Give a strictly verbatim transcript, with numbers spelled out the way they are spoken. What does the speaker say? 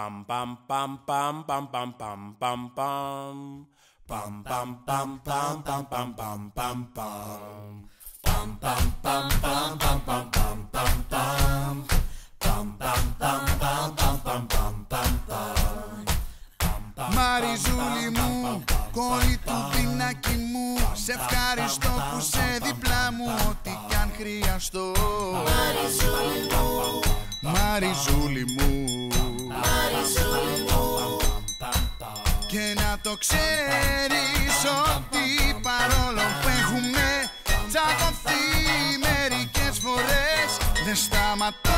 pam pam pam pam pam pam pam pam pam pam pam pam pam pam pam pam pam pam pam pam pam pam pam pam pam pam pam pam pam pam pam pam pam pam. Μαριζούλη μου, κόρη του πινάκι μου, σε ευχαριστώ που σε δίπλα μου ό,τι κι αν χρειαστώ. Μαριζούλη μου, Μαριζούλη μου, Μαριζούλη μου, και να το ξέρεις ότι παρόλο που έχουμε τσακωθεί μερικές φορές, δεν σταματά.